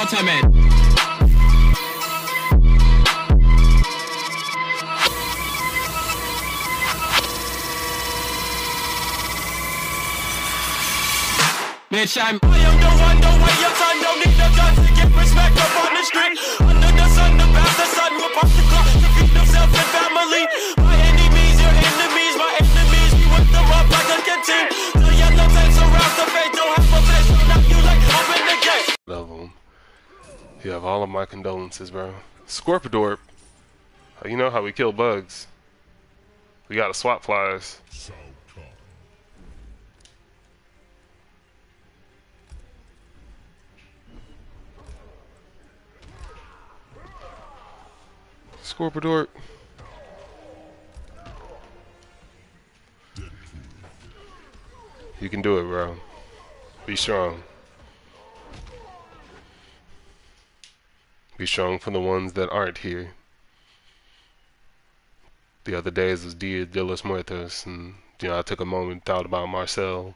ultimate. Bitch, I am the one, don't wait your time, don't need a gun to get respect up on the street. Under the sun, the bastard son will pop the clock to feed themselves and family. My enemies, your enemies, my enemies, we whip them up like a canteen. The yellow tanks around the face, don't have a place, don't knock you like open the gate. Love him. You have all of my condolences, bro. Scorpidorp, you know how we kill bugs. We gotta swat flies. Scorpador. You can do it, bro. Be strong. Be strong for the ones that aren't here. The other days was Dia de los Muertos, and you know, I took a moment and thought about Marcel.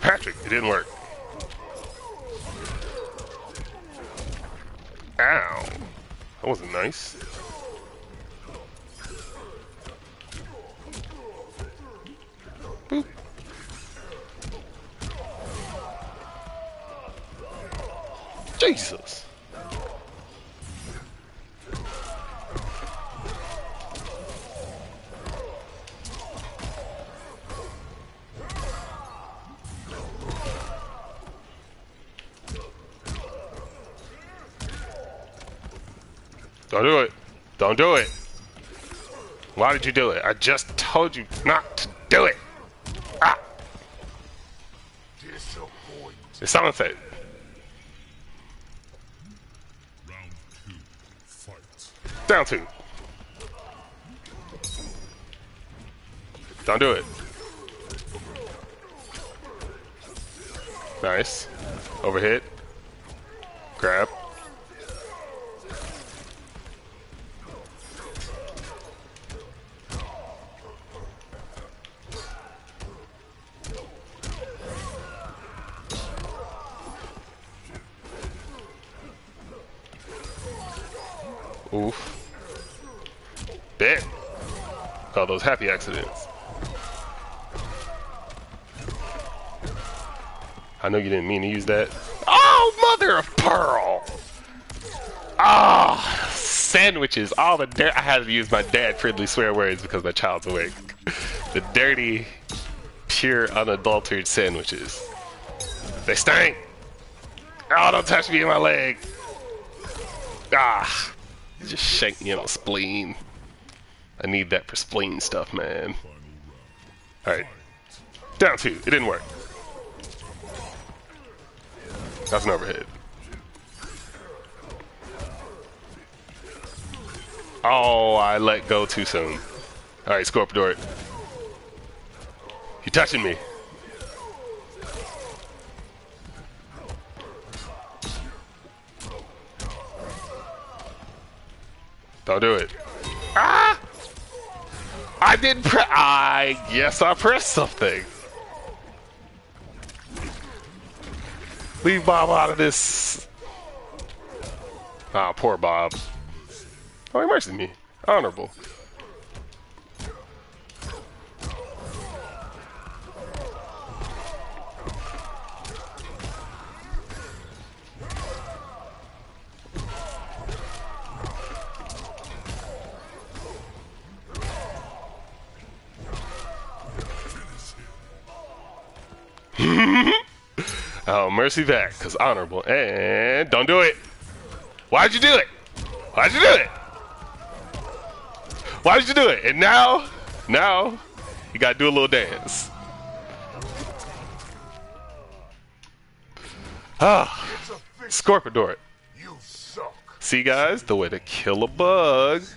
Patrick, it didn't work. Ow. That wasn't nice. Boop. Jesus. Don't do it. Don't do it. Why did you do it? I just told you not to do it. Ah! It's unfair. Round two, fight. Down two. Don't do it. Nice. Overhit. Grab. Oof. Bet. Call those happy accidents. I know you didn't mean to use that. Oh, mother of pearl! Ah, oh, sandwiches. All the dirt. I had to use my dad-friendly swear words because my child's awake. The dirty, pure, unadulterated sandwiches. They stink! Oh, don't touch me in my leg! Ah. Just shake me in my spleen. I need that for spleen stuff, man. Alright. Down two. It didn't work. That's an overhead. Oh, I let go too soon. Alright, Scorpidor. You're touching me. Don't do it. Ah! I didn't press. I guess I pressed something. Leave Bob out of this. Ah, poor Bob. Oh, he mercy me. Honorable. Oh, mercy back, because honorable. And don't do it. Why'd you do it? Why'd you do it? Why'd you do it? And now, you got to do a little dance. Ah, Scorpidor. You suck. See, guys, the way to kill a bug is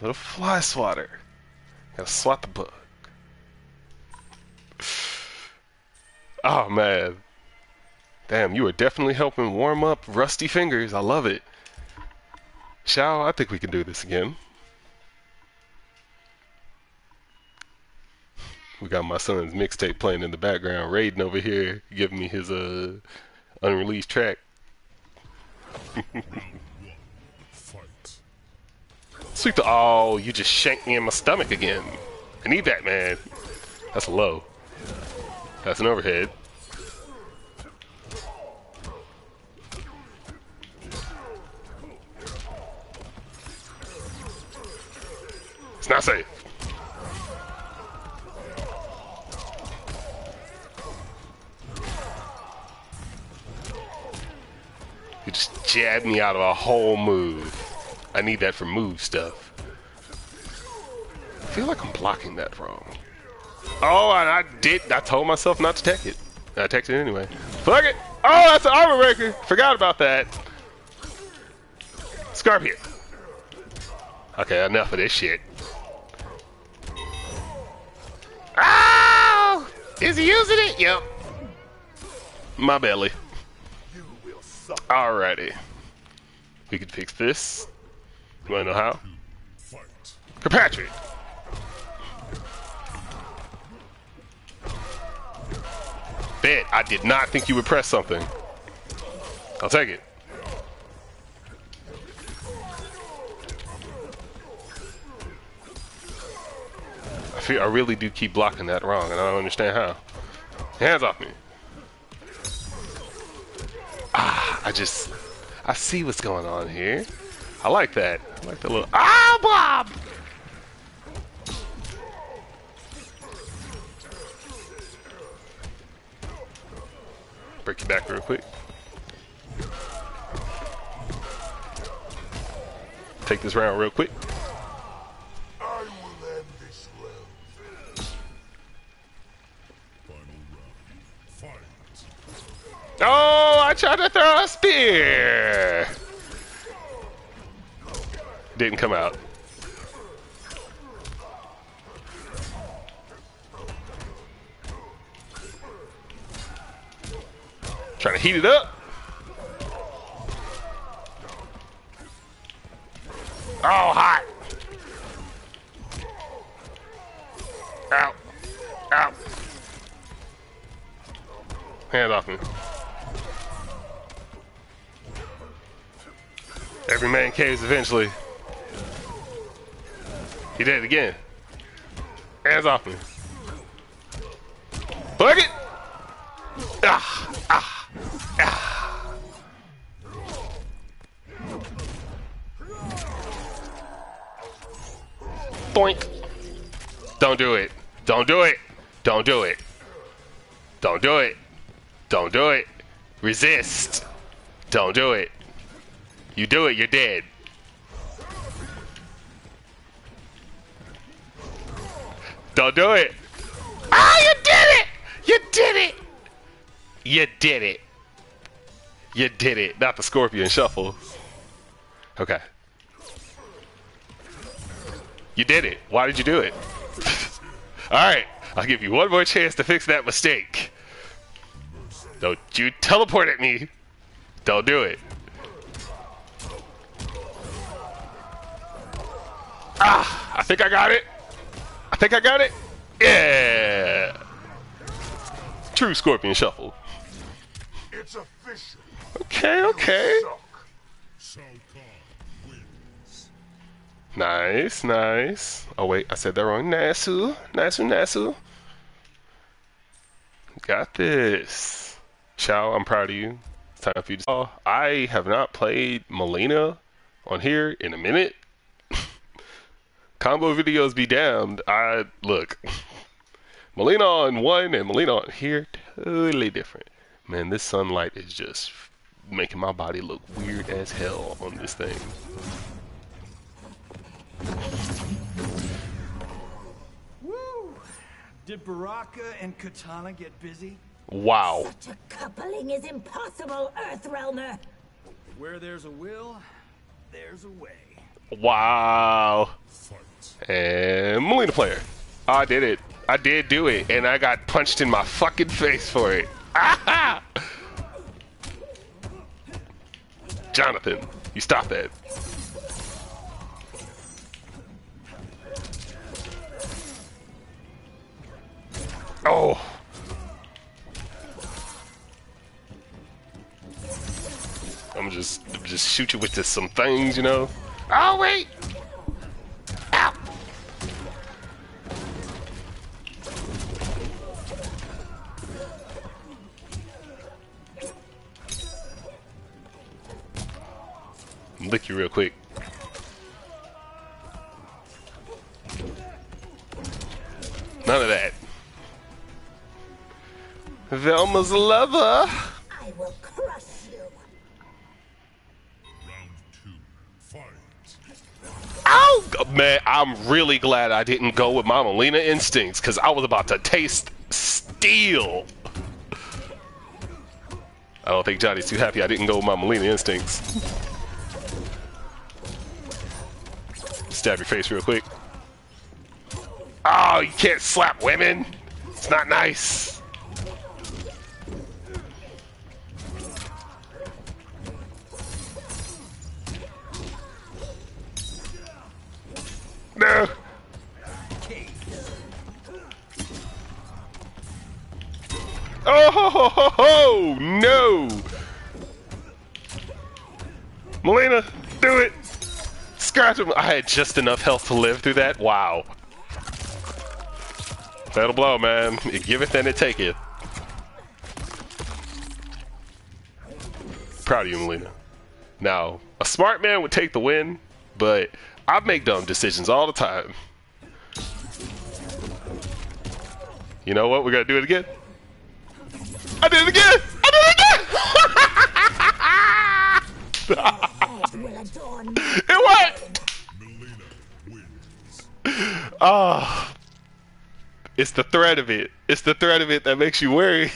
with a fly swatter. Got to swat the bug. Oh, man. Damn, you are definitely helping warm up rusty fingers. I love it. Shao, I think we can do this again. We got my son's mixtape playing in the background. Raiden over here giving me his unreleased track. Sweep the— oh, you just shanked me in my stomach again. I need that, man. That's a low. That's an overhead. It's not safe. You just jabbed me out of a whole move. I need that for move stuff. I feel like I'm blocking that wrong. Oh, and I did. I told myself not to tech it. I teched it anyway. Fuck it. Oh, that's an armor breaker. Forgot about that. Scorpion. Okay, enough of this shit. Oh! Is he using it? Yep. My belly. Alrighty. We can fix this. You wanna know how? Kirkpatrick! Bet, I did not think you would press something. I'll take it. I feel I really do keep blocking that wrong, and I don't understand how. Hands off me. Ah, I see what's going on here. I like that. I like the little— ah, Bob! Break your back real quick. Take this round real quick. I will end this round. Final round. Fight. Oh, I tried to throw a spear. Didn't come out. Trying to heat it up. Oh, hot. Ow. Ow. Hands off me. Every man caves eventually. He did it again. Hands off me. Bug it! Ah! Ah! Ah. Boink. Don't do it. Don't do it. Don't do it. Don't do it. Don't do it. Resist. Don't do it. You do it, you're dead. Don't do it. Ah, you did it! You did it! You did it. You did it. Not the Scorpion shuffle. Okay. You did it. Why did you do it? Alright. I'll give you one more chance to fix that mistake. Don't you teleport at me. Don't do it. Ah! I think I got it. I think I got it. Yeah! True Scorpion shuffle. It's official. Okay, okay. Nice, nice. Oh wait, I said that wrong. Nasu, Nasu, Nasu. Got this. Shao, I'm proud of you. It's time for you to— oh, I have not played Mileena on here in a minute. Combo videos be damned. I look. Mileena on one and Mileena on here, totally different. Man, this sunlight is just making my body look weird as hell on this thing. Woo! Did Baraka and Kitana get busy? Wow. Such a coupling is impossible, Earthrealmer. Where there's a will, there's a way. Wow. And Mileena player. I did it. I did do it, and I got punched in my fucking face for it. Aha! Jonathan, you stop that. Oh! I'm just shoot you with this, some things, you know? Oh, wait! Ow! Lick you real quick. None of that. Velma's lover! I will crush you. Round 2, fight. Oh, man, I'm really glad I didn't go with my Molina instincts, because I was about to taste steel. I don't think Johnny's too happy I didn't go with my Molina instincts. Stab your face real quick. Oh, you can't slap women. It's not nice. No. Oh ho, ho, ho, ho. No! Mileena, do it! Scratch him! I had just enough health to live through that. Wow. That'll blow, man. It giveth and it taketh. Proud of you, Mileena. Now, a smart man would take the win, but I make dumb decisions all the time. You know what? We're gonna do it again. I did it again! I did it again! It worked! Ah. It's the threat of it. It's the threat of it that makes you worry.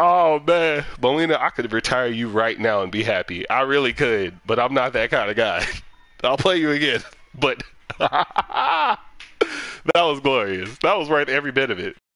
Oh, man. Molina, I could retire you right now and be happy. I really could, but I'm not that kind of guy. I'll play you again, but that was glorious. That was worth every bit of it.